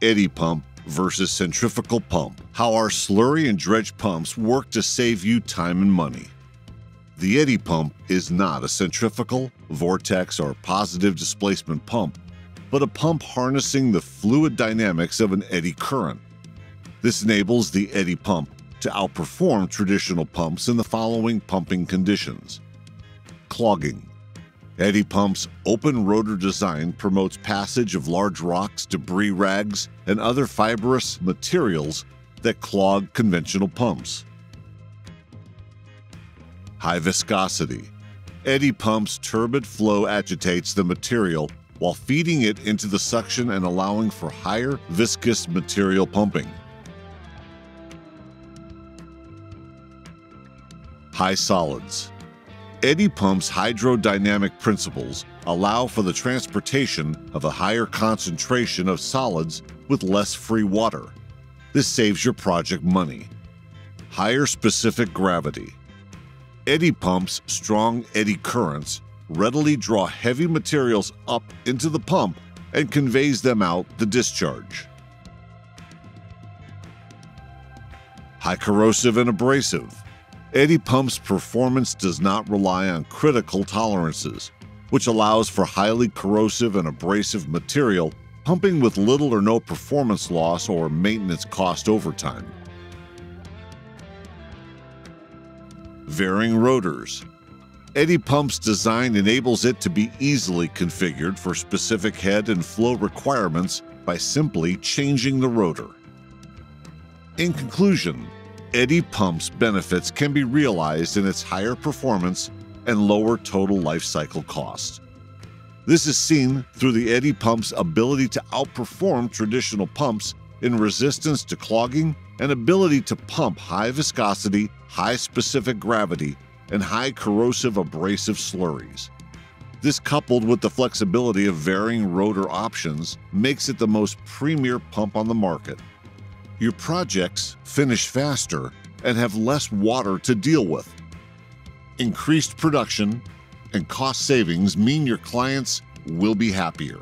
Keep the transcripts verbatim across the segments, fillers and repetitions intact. eddy pump versus centrifugal pump, how our slurry and dredge pumps work to save you time and money. The eddy pump is not a centrifugal, vortex, or positive displacement pump, but a pump harnessing the fluid dynamics of an eddy current. This enables the eddy pump to outperform traditional pumps in the following pumping conditions. Clogging. Eddy pumps' open rotor design promotes passage of large rocks, debris rags, and other fibrous materials that clog conventional pumps. High viscosity. Eddy pumps' turbid flow agitates the material while feeding it into the suction and allowing for higher viscous material pumping. High solids. Eddy pumps' hydrodynamic principles allow for the transportation of a higher concentration of solids with less free water. This saves your project money. Higher specific gravity. Eddy pumps' strong eddy currents readily draw heavy materials up into the pump and conveys them out the discharge. High corrosive and abrasive. Eddy pumps' performance does not rely on critical tolerances, which allows for highly corrosive and abrasive material pumping with little or no performance loss or maintenance cost over time. Varying rotors. Eddy pumps' design enables it to be easily configured for specific head and flow requirements by simply changing the rotor. In conclusion, eddy pumps' benefits can be realized in its higher performance and lower total life cycle cost. This is seen through the eddy pump's ability to outperform traditional pumps in resistance to clogging and ability to pump high viscosity, high specific gravity, and high corrosive abrasive slurries. This, coupled with the flexibility of varying rotor options, makes it the most premier pump on the market. Your projects finish faster and have less water to deal with. Increased production and cost savings mean your clients will be happier.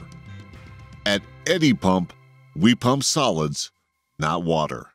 At Eddy Pump, we pump solids, not water.